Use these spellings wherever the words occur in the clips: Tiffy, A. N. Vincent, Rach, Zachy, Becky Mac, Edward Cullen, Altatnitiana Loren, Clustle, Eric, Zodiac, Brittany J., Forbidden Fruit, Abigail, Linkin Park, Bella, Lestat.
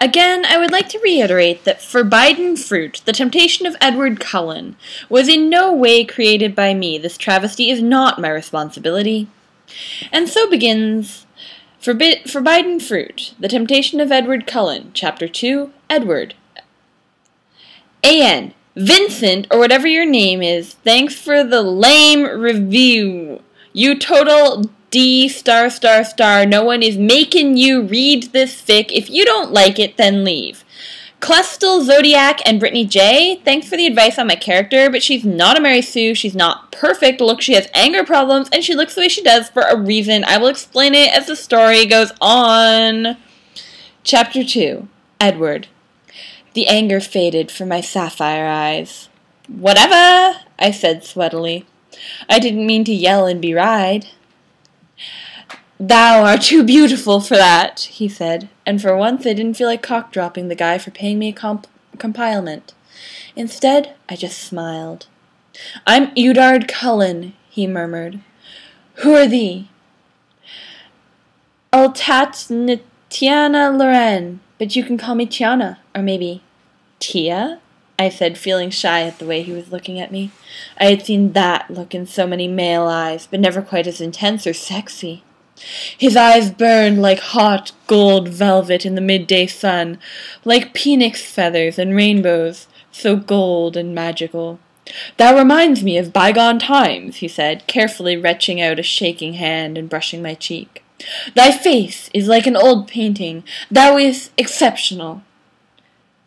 Again, I would like to reiterate that Forbidden Fruit, The Temptation of Edward Cullen, was in no way created by me. This travesty is not my responsibility. And so begins Forbidden Fruit, The Temptation of Edward Cullen, Chapter 2, Edward. A. N. Vincent, or whatever your name is, thanks for the lame review. You total D *****, no one is making you read this fic. If you don't like it, then leave. Clustle, Zodiac, and Brittany J., thanks for the advice on my character, but she's not a Mary Sue, she's not perfect, look, she has anger problems, and she looks the way she does for a reason. I will explain it as the story goes on. Chapter 2. Edward. The anger faded from my sapphire eyes. Whatever, I said sweatily. I didn't mean to yell and deride. Thou art too beautiful for that, he said, and for once I didn't feel like cock-dropping the guy for paying me a compliment. Instead, I just smiled. I'm Edward Cullen, he murmured. Who are thee? Altatnitiana Loren, but you can call me Tiana, or maybe Tia? I said, feeling shy at the way he was looking at me. I had seen that look in so many male eyes, but never quite as intense or sexy. His eyes burned like hot gold velvet in the midday sun, like phoenix feathers and rainbows, so gold and magical. That reminds me of bygone times, he said, carefully retching out a shaking hand and brushing my cheek. Thy face is like an old painting. Thou is exceptional.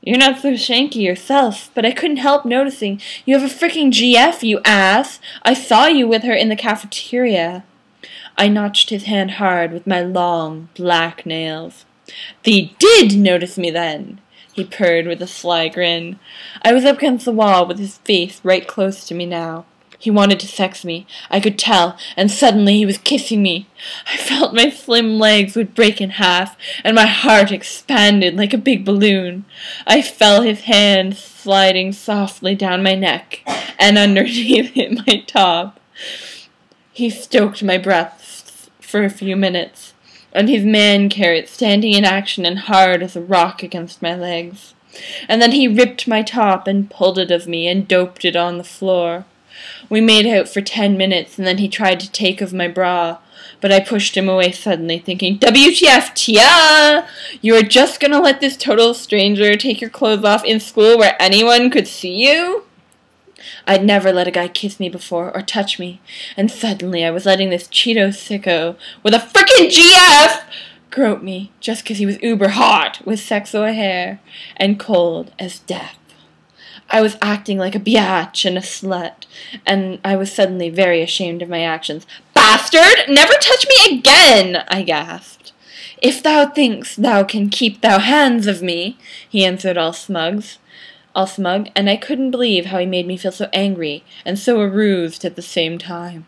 You're not so shanky yourself, but I couldn't help noticing. You have a frickin' GF, you ass! I saw you with her in the cafeteria. I notched his hand hard with my long, black nails. Thee did notice me then, he purred with a sly grin. I was up against the wall with his face right close to me now. He wanted to sex me, I could tell, and suddenly he was kissing me. I felt my slim legs would break in half, and my heart expanded like a big balloon. I felt his hand sliding softly down my neck, and underneath it my top. He stoked my breath for a few minutes, and his man carrot standing in action and hard as a rock against my legs. And then he ripped my top and pulled it of me and doped it on the floor. We made out for 10 minutes, and then he tried to take of my bra, but I pushed him away suddenly, thinking, WTF, Tia! You are just gonna let this total stranger take your clothes off in school where anyone could see you? I'd never let a guy kiss me before, or touch me, and suddenly I was letting this Cheeto sicko with a frickin' GF grope me, just 'cause he was uber hot, with sexual hair, and cold as death. I was acting like a biatch and a slut, and I was suddenly very ashamed of my actions. Bastard! Never touch me again! I gasped. If thou think'st thou can keep thou hands of me, he answered all smug, and I couldn't believe how he made me feel so angry and so aroused at the same time.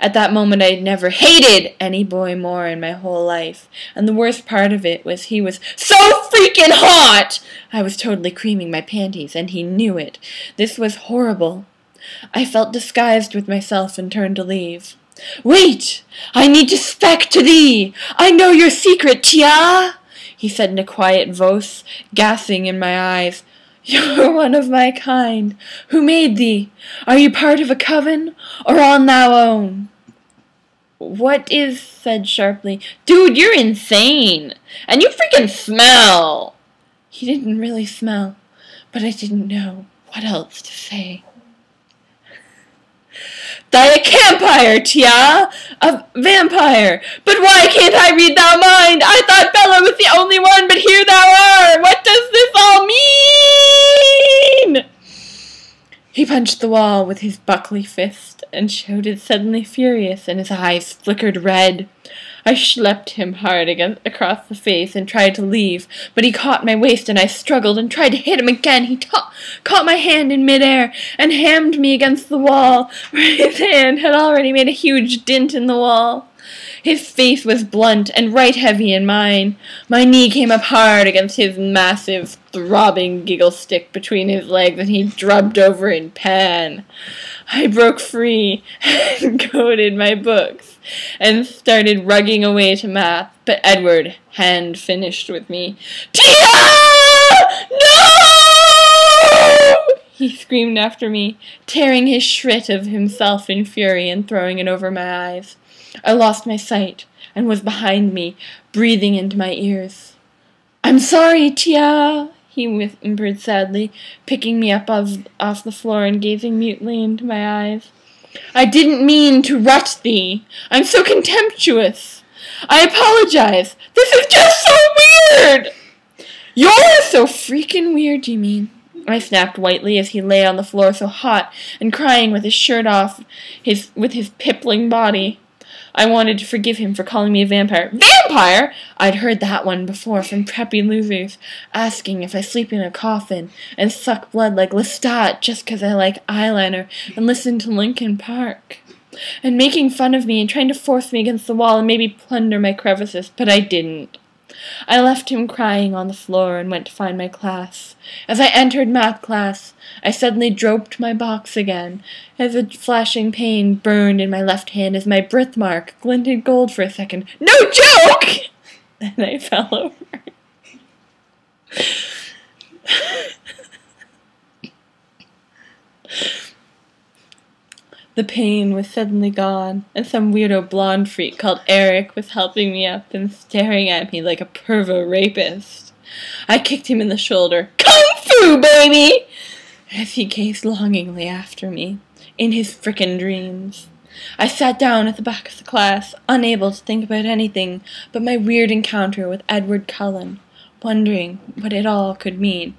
At that moment I had never hated any boy more in my whole life, and the worst part of it was he was so freaking hot! I was totally creaming my panties, and he knew it. This was horrible. I felt disgusted with myself and turned to leave. Wait! I need to speak to thee! I know your secret, Tia! He said in a quiet voice, gasping in my eyes. You are one of my kind. Who made thee? Are you part of a coven, or on thou own? What is, said sharply. Dude, you're insane, and you freaking smell. He didn't really smell, but I didn't know what else to say. Thy a campire, Tia, a vampire. But why can't I read thy mind? I thought Bella was the only one, but here thou art. What does this all mean? He punched the wall with his buckley fist and shouted, suddenly furious, and his eyes flickered red. I schlepped him hard across the face and tried to leave, but he caught my waist and I struggled and tried to hit him again. He caught my hand in midair and hammed me against the wall, where his hand had already made a huge dint in the wall. His face was blunt and right heavy in mine. My knee came up hard against his massive, throbbing giggle stick between his legs, and he drubbed over in pan. I broke free and coated my books and started rugging away to math, but Edward hand finished with me. Tia! No! He screamed after me, tearing his shrit of himself in fury and throwing it over my eyes. I lost my sight and was behind me, breathing into my ears. "I'm sorry, Tia," he whimpered sadly, picking me up off the floor and gazing mutely into my eyes. "I didn't mean to rut thee. I'm so contemptuous. I apologize. This is just so weird." "You're so freaking weird, you mean?" I snapped whitely as he lay on the floor so hot and crying with his shirt off, with his pippling body. I wanted to forgive him for calling me a vampire. Vampire? I'd heard that one before from preppy losers, asking if I sleep in a coffin and suck blood like Lestat just because I like eyeliner and listen to Linkin Park, and making fun of me and trying to force me against the wall and maybe plunder my crevices, but I didn't. I left him crying on the floor and went to find my class. As I entered math class, I suddenly dropped my box again, as a flashing pain burned in my left hand as my birthmark glinted gold for a second. No joke! And I fell over. The pain was suddenly gone, and some weirdo blonde freak called Eric was helping me up and staring at me like a pervo rapist. I kicked him in the shoulder. "Kung Fu, baby!" as he gazed longingly after me, in his frickin' dreams. I sat down at the back of the class, unable to think about anything but my weird encounter with Edward Cullen, wondering what it all could mean.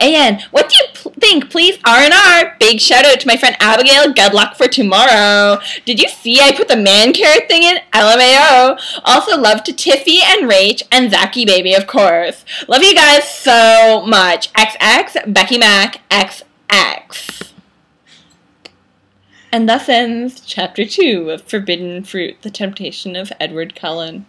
"A.N., what do you think, please? R&R! Big shout-out to my friend Abigail. Good luck for tomorrow. Did you see I put the man carrot thing in? LMAO. Also love to Tiffy and Rach and Zachy, baby, of course. Love you guys so much. XX, Becky Mac, XX." And thus ends Chapter 2 of Forbidden Fruit, The Temptation of Edward Cullen.